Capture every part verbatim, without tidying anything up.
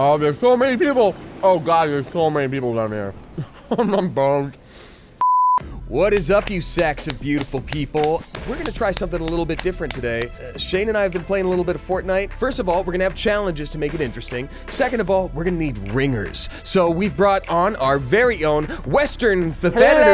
Oh, there's so many people. Oh God, there's so many people down here. I'm boned. What is up, you sacks of beautiful people? We're gonna try something a little bit different today. Uh, Shane and I have been playing a little bit of Fortnite. First of all, we're gonna have challenges to make it interesting. Second of all, we're gonna need ringers. So we've brought on our very own Western Hello!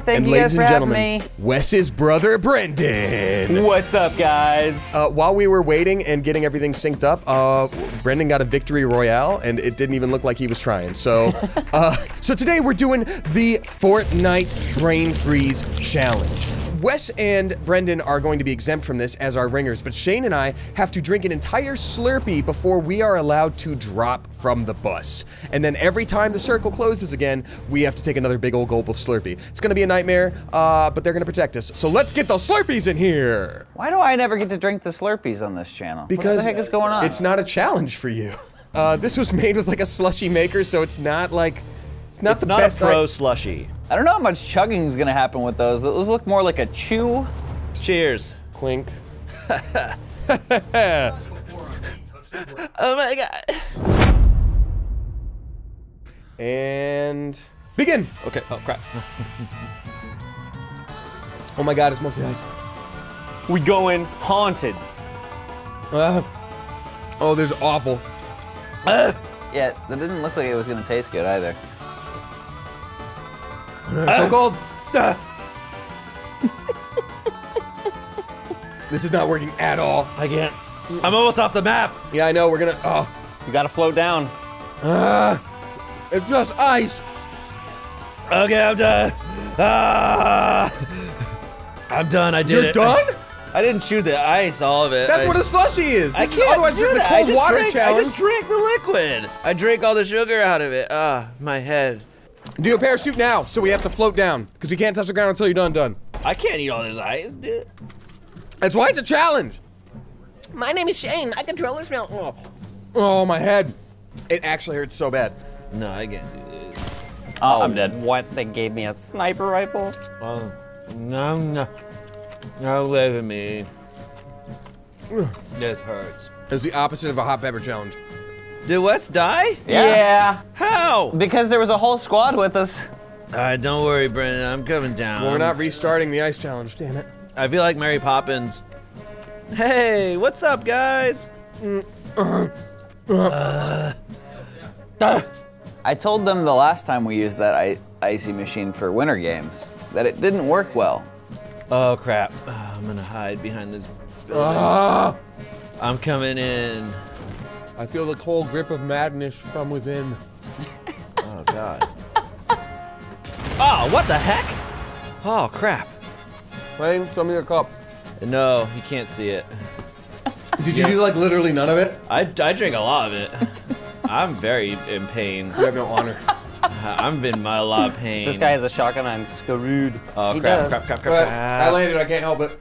Thank and you ladies guys and for gentlemen, having me. Wes's brother, Brendan. What's up, guys? Uh, while we were waiting and getting everything synced up, uh, Brendan got a victory royale, and it didn't even look like he was trying. So, uh, so today we're doing the Fortnite Night Brain Freeze Challenge. Wes and Brendan are going to be exempt from this as our ringers, but Shane and I have to drink an entire Slurpee before we are allowed to drop from the bus. And then every time the circle closes again, we have to take another big old gulp of Slurpee. It's gonna be a nightmare, uh, but they're gonna protect us. So let's get those Slurpees in here! Why do I never get to drink the Slurpees on this channel? Because what the heck is going on? It's not a challenge for you. Uh, this was made with like a slushy maker, so it's not like... It's not it's the not best a pro slushy. I don't know how much chugging is gonna happen with those. Those look more like a chew. Cheers. Clink. Oh my God. And begin. Okay. Oh crap. Oh my God, it smells nice. We going haunted. Uh, oh, there's awful. Uh, yeah, that didn't look like it was gonna taste good either. So cold. Uh. This is not working at all. I can't. I'm almost off the map. Yeah, I know. We're gonna. Oh, you gotta float down. Uh, it's just ice. Okay, I'm done. Uh, I'm done. I did You're it. You're done? I didn't chew the ice, all of it. That's I, what a slushy is. This I can't. Otherwise, do the that. Cold I just water drink, challenge. I just drank the liquid. I drank all the sugar out of it. Ah, oh, my head. Do a parachute now, so we have to float down, because we can't touch the ground until you're done done. I can't eat all this ice, dude. That's why it's a challenge. My name is Shane. I control this mountain. Oh. Oh, my head. It actually hurts so bad. No, I can't do this. Oh, oh I'm dead. What? They gave me a sniper rifle? Oh, no, no. No way with me. This hurts. It's the opposite of a hot pepper challenge. Did Wes die? Yeah. yeah. How? Because there was a whole squad with us. All right, don't worry, Brendan. I'm coming down. Well, we're not restarting the ice challenge, damn it. I feel like Mary Poppins. Hey, what's up, guys? Uh, I told them the last time we used that icy machine for winter games that it didn't work well. Oh, crap. Oh, I'm gonna hide behind this building. Uh, I'm coming in. I feel the cold grip of madness from within. Oh, God. Oh, what the heck? Oh, crap. Wayne, show me your cup. No, you can't see it. Did you yeah. do, like, literally none of it? I, I drink a lot of it. I'm very in pain. You have no honor. I'm in my lot of pain. This guy has a shotgun. I'm screwed. Oh, he crap, does. crap, crap, crap, crap. I landed. I can't help it.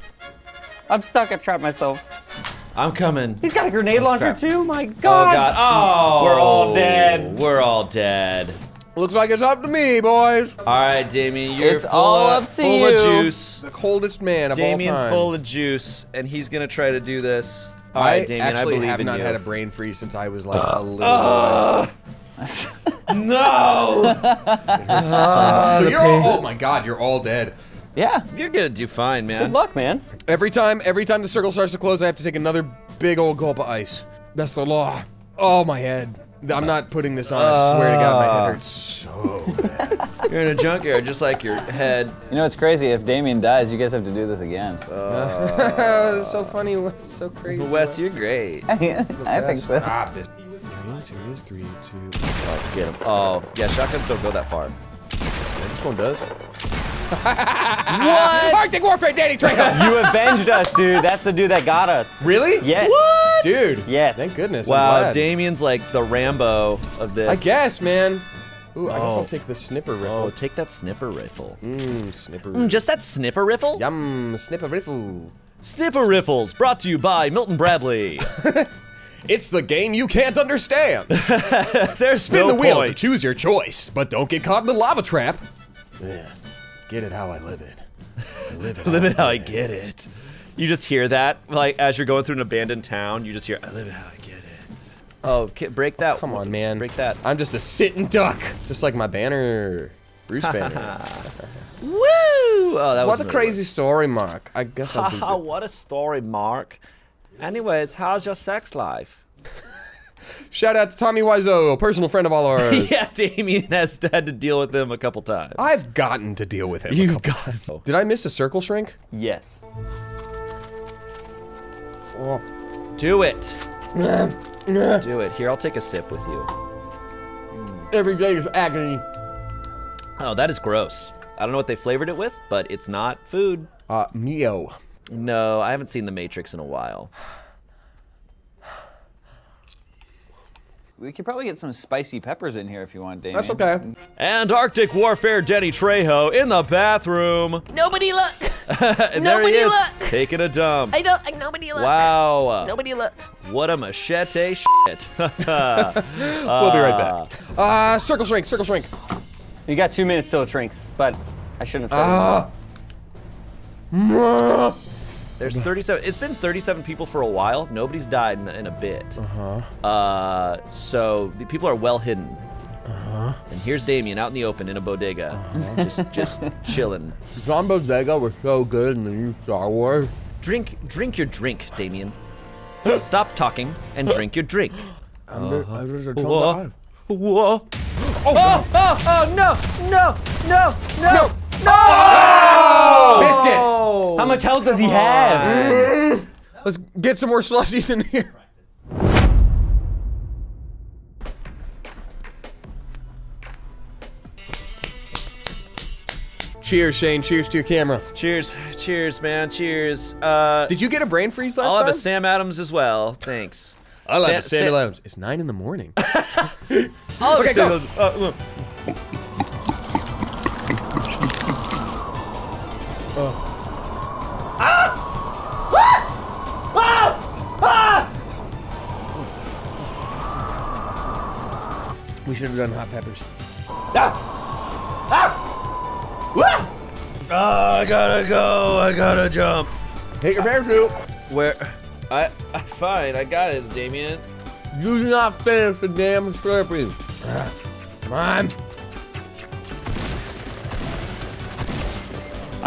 I'm stuck. I've trapped myself. I'm coming. He's got a grenade oh, launcher crap. too? My God. Oh, God. Oh, we're all dead. We're all dead. Looks like it's up to me, boys. All right, Damien, you're it's full, all up to full you. of juice. The coldest man of Damien's all time. Damien's full of juice, and he's going to try to do this. All right, I Damien, I believe in you. I actually have not had a brain freeze since I was like uh, a little uh, boy. No! uh, so you're all, oh my God, you're all dead. Yeah. You're gonna do fine, man. Good luck, man. Every time, every time the circle starts to close, I have to take another big old gulp of ice. That's the law. Oh, my head. I'm not putting this on, uh, I swear to God, my head hurts so bad. You're in a junkyard, just like your head. You know, it's crazy, if Damien dies, you guys have to do this again. Uh, it's so funny, it's so crazy. Wes, you're great. I think so. Stop this. Here is three, two, oh, get him. Oh, yeah, shotguns don't go that far. This one does. What? Arctic Warfare, Danny Trejo! You avenged us, dude. That's the dude that got us. Really? Yes. What? Dude. Yes. Thank goodness. Wow, Damien's like the Rambo of this. I guess, man. Ooh, oh. I guess I'll take the snipper rifle. Oh, take that snipper rifle. Mmm, snipper rifle. Mm, just that snipper rifle? Yum, snipper rifle. Snipper Riffles, brought to you by Milton Bradley. It's the game you can't understand. There's Spin no the wheel point. to choose your choice, but don't get caught in the lava trap. Yeah. Get it how I live it. I live it how, live I, it how I get it. You just hear that, like as you're going through an abandoned town, you just hear, I live it how I get it. Oh, break that. Oh, come on, man. Break that. I'm just a sitting duck. Just like my banner. Bruce Banner. Woo! Oh, that was what a crazy story, Mark. I guess I'll do that. What a story, Mark. Anyways, how's your sex life? Shout out to Tommy Wiseau, a personal friend of all ours. Yeah, Damien has had to deal with him a couple times. I've gotten to deal with him You've a couple times. Did I miss a circle shrink? Yes. Oh. Do it. Do it. Here, I'll take a sip with you. Every day is agony. Oh, that is gross. I don't know what they flavored it with, but it's not food. Uh, Mio. No, I haven't seen The Matrix in a while. We could probably get some spicy peppers in here if you want, Damien. That's okay. And Arctic Warfare Danny Trejo in the bathroom. Nobody look. Nobody is, look. Taking a dump. I don't, I, nobody look. Wow. Nobody look. What a machete shit. We'll be right back. Uh, circle shrink, circle shrink. You got two minutes till it shrinks, but I shouldn't have said uh, There's thirty-seven, it's been thirty-seven people for a while. Nobody's died in, in a bit. Uh-huh. Uh, so the people are well hidden. Uh-huh. And here's Damien out in the open in a bodega. Uh-huh. Just, just chilling. John Bodega was so good in the new Star Wars. Drink, drink your drink, Damien. Stop talking and drink your drink. Uh-huh. Whoa. Whoa. Oh, oh, oh, oh, no, no, no, no, no! no. Oh! Biscuits! How much health does he have? Mm. Let's get some more slushies in here. Cheers, Shane. Cheers to your camera. Cheers. Cheers, man. Cheers. Uh, Did you get a brain freeze last I'll time? I'll have a Sam Adams as well. Thanks. I love it. Sam Adams. It's nine in the morning. I'll okay, go. Those, uh, look. Oh. Ah! Ah! Ah! Ah! We should have done hot peppers. Ah! Ah! Ah! Ah, I gotta go. I gotta jump. Take your parachute. Where? I, I, fine, I got this, Damien. You do not finish the damn Slurpee. Come on.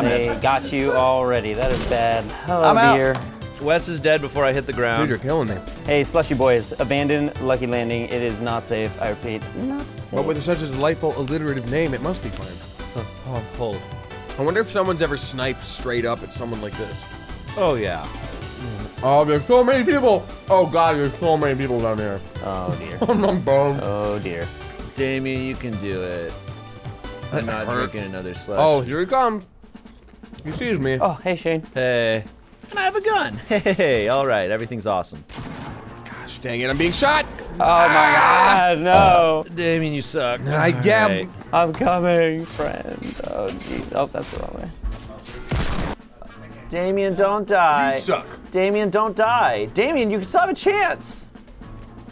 They got you already. That is bad. Oh, I'm dear. Out. Wes is dead before I hit the ground. Dude, you're killing me. Hey, slushy boys, abandon Lucky Landing. It is not safe. I repeat, not safe. But with such a delightful alliterative name, it must be fine. Oh, I'm cold. I wonder if someone's ever sniped straight up at someone like this. Oh, yeah. Oh, there's so many people! Oh god, there's so many people down here. Oh dear. I'm bummed. Oh dear. Damien, you can do it. I'm not drinking another slush. Oh, here he comes. He sees me. Oh, hey Shane. Hey. And I have a gun. Hey, alright, everything's awesome. Gosh dang it, I'm being shot! Oh ah! my god, no! Uh, Damien, you suck. I yeah. Right. I'm coming, friend. Oh jeez. Oh, that's the wrong way. Damien, don't die. You suck. Damien, don't die. Damien, you still have a chance.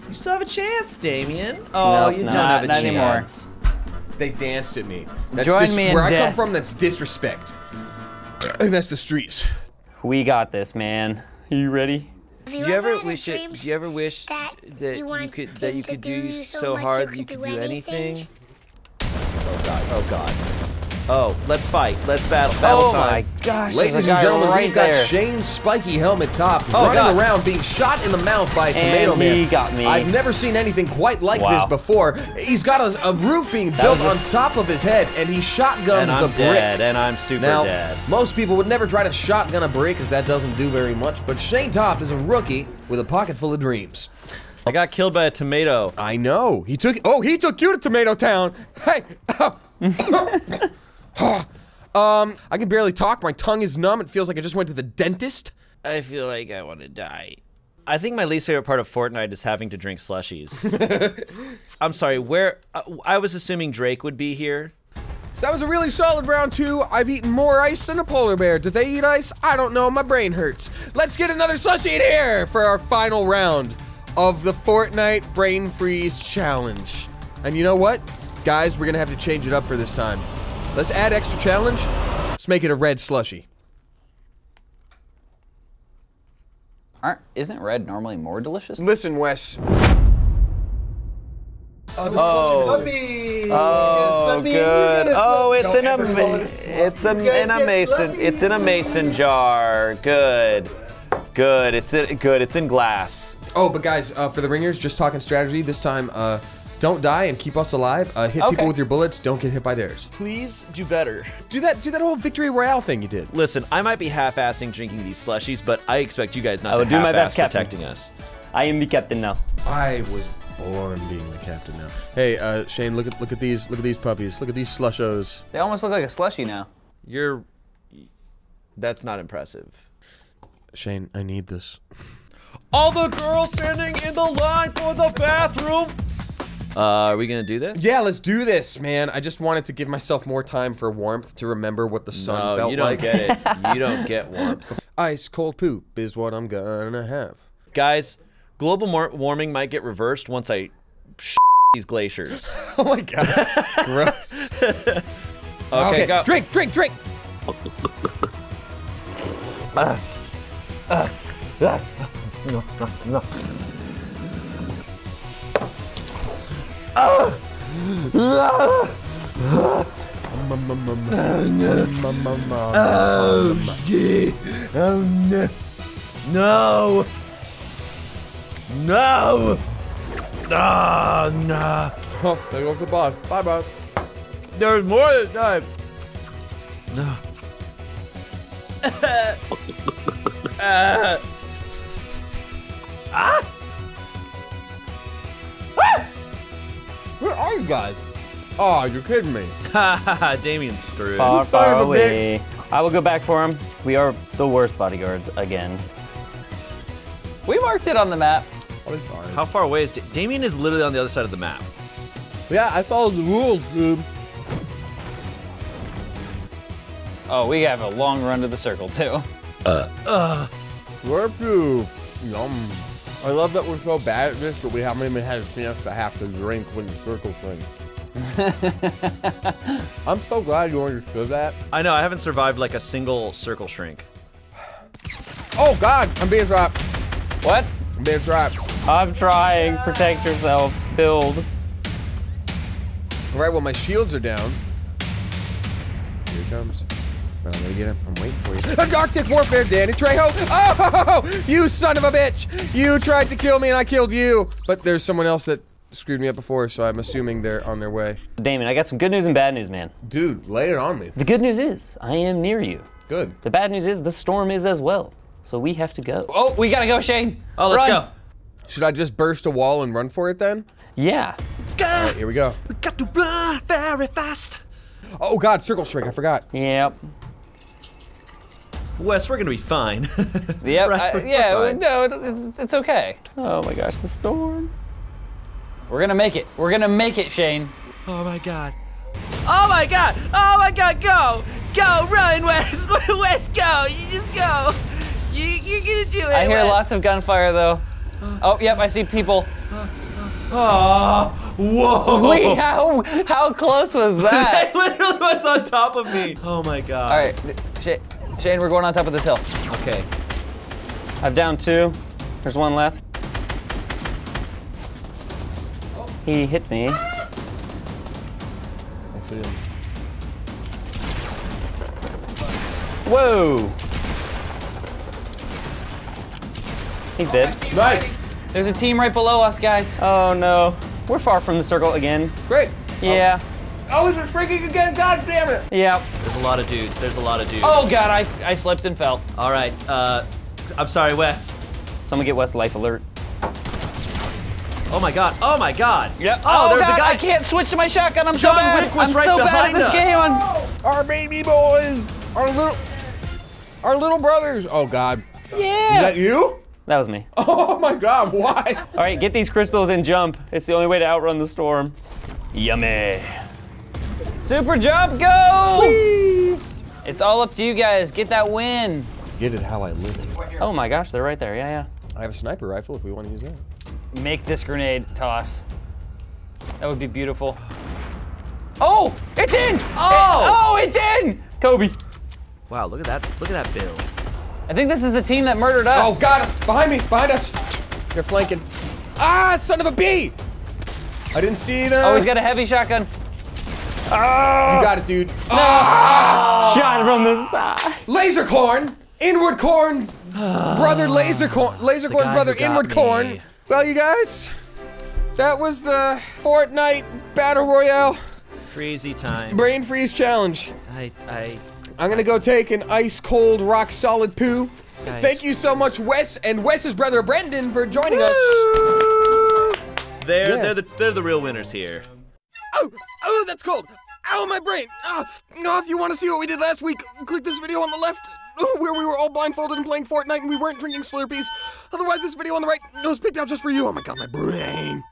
You still have a chance, Damien. Oh, nope, you not, don't have a not chance. Anymore. They danced at me. That's Join me in Where death. I come from, that's disrespect. And that's the streets. We got this, man. Are you ready? Do you, you ever wish it, do you ever wish that, that you, you could that you could do, do so, so hard you could, you could do anything? Oh god, oh god. Oh, let's fight. Let's battle. Battle oh time. Oh my gosh. Ladies and gentlemen, right we've there. got Shane's spiky helmet top oh, running God. around being shot in the mouth by a tomato man. He got me. I've never seen anything quite like wow. this before. He's got a, a roof being built on top of his head, and he shotgunned and I'm the brick. Dead, and I'm super now, dead. Most people would never try to shotgun a brick because that doesn't do very much, but Shane Top is a rookie with a pocket full of dreams. I got killed by a tomato. I know. He took oh, he took you to Tomato Town. Hey. Oh. um, I can barely talk, my tongue is numb, it feels like I just went to the dentist. I feel like I want to die. I think my least favorite part of Fortnite is having to drink slushies. I'm sorry, where- uh, I was assuming Drake would be here. So that was a really solid round two. I've eaten more ice than a polar bear. Did they eat ice? I don't know, my brain hurts. Let's get another slushie in here for our final round of the Fortnite Brain Freeze Challenge. And you know what? Guys, we're gonna have to change it up for this time. Let's add extra challenge. Let's make it a red slushie. Aren't, isn't red normally more delicious? Listen, Wes. Oh, the oh. Slurpee. Oh, Slurpee. Good. Oh, it's in a, it's a, in a mason, Slurpee. It's in a mason jar. Good. Good. It's in, good. It's in glass. Oh, but guys, uh, for the ringers, just talking strategy this time. Uh, Don't die and keep us alive. Uh, hit okay. people with your bullets. Don't get hit by theirs. Please do better. Do that. Do that whole victory royale thing you did. Listen, I might be half-assing drinking these slushies, but I expect you guys not I to do my best protecting us. I am the captain now. I was born being the captain now. Hey, uh, Shane, look at look at these look at these puppies. Look at these slushos. They almost look like a slushie now. You're. That's not impressive. Shane, I need this. All the girls standing in the line for the bathroom. Uh, are we gonna do this? Yeah, let's do this, man. I just wanted to give myself more time for warmth to remember what the sun no, felt you don't like. Get it. You don't get warmth. Ice cold poop is what I'm gonna have. Guys, global warming might get reversed once I sh these glaciers. Oh my god. Gross. okay, okay, go. Drink, drink, drink. uh, uh, uh, no, no, no. Oh, shit. Oh, no. No. No. Oh, no. Oh, there goes the boss. Bye, boss. There's more this time. No. uh. Ah. Where are you guys? Oh, you're kidding me. Haha, Damien's screwed. Far, far away. I will go back for him. We are the worst bodyguards again. We marked it on the map. How far away is Damien? Damien is literally on the other side of the map. Yeah, I followed the rules, dude. Oh, we have a long run to the circle, too. Uh. Uh. We're proof. Yum. I love that we're so bad at this, but we haven't even had a chance to have to drink when the circle shrinks. I'm so glad you understood that. I know, I haven't survived like a single circle shrink. Oh God, I'm being trapped. What? I'm being trapped. I'm trying, protect yourself, build. All right, well my shields are down. Here it comes. I'm gonna get him. I'm waiting for you. Antarctic warfare, Danny Trejo. Oh, you son of a bitch! You tried to kill me, and I killed you. But there's someone else that screwed me up before, so I'm assuming they're on their way. Damien, I got some good news and bad news, man. Dude, lay it on me. The good news is I am near you. Good. The bad news is the storm is as well, so we have to go. Oh, we gotta go, Shane. Oh, let's run. Go. Should I just burst a wall and run for it then? Yeah. All right, here we go. We got to run very fast. Oh God, circle shrink. I forgot. Yep. Wes, we're gonna be fine. yep, right, I, yeah, fine. No, it, it's, it's okay. Oh my gosh, the storm. We're gonna make it. We're gonna make it, Shane. Oh my God. Oh my God. Oh my God, go. Go, run, Wes. Wes, go. You just go. You, you're gonna do it, I hear Wes. Lots of gunfire, though. Oh, yep, I see people. Oh, whoa. Wait, how, how close was that? That literally was on top of me. Oh my God. All right, shit. Shane, we're going on top of this hill. Okay. I've downed two. There's one left. Oh. He hit me. Ah. Whoa! He's oh, dead. Right. There's a team right below us, guys. Oh no. We're far from the circle again. Great. Yeah. Oh. Oh, it's shrinking again, God damn it! Yeah. There's a lot of dudes, there's a lot of dudes. Oh God, I, I slipped and fell. All right, uh, I'm sorry, Wes. Someone get Wes life alert. Oh my God, oh my God. Yep. Oh, oh there's God, a guy. I can't switch to my shotgun, I'm John so bad. Wick was I'm right so bad at this us. Game. Oh, our baby boys, our little, our little brothers. Oh God. Yeah. Is that you? That was me. Oh my God, why? All right, get these crystals and jump. It's the only way to outrun the storm. Yummy. Super jump, go! Whee! It's all up to you guys. Get that win. Get it how I live it. Oh my gosh, they're right there. Yeah, yeah. I have a sniper rifle if we want to use that. Make this grenade toss. That would be beautiful. Oh, it's in! Oh, it, oh, it's in! Kobe. Wow, look at that. Look at that build. I think this is the team that murdered us. Oh God, behind me, behind us. They're flanking. Ah, son of a bee! I didn't see either. Oh, he's got a heavy shotgun. Oh. You got it, dude. No. Oh. Shot from the side. Laser corn. Inward corn. Brother laser corn. Laser corn's brother inward me. corn. Well, you guys, that was the Fortnite Battle Royale. Crazy time. Brain freeze challenge. I, I, I'm gonna I, go take an ice cold, rock solid poo. Guys. Thank you so much, Wes and Wes's brother Brendan, for joining Woo! us. They're yeah. they're the they're the real winners here. Oh, oh, that's cold. Ow, my brain. Ah, oh, if you want to see what we did last week, click this video on the left, where we were all blindfolded and playing Fortnite and we weren't drinking Slurpees. Otherwise, this video on the right was picked out just for you. Oh my God, my brain.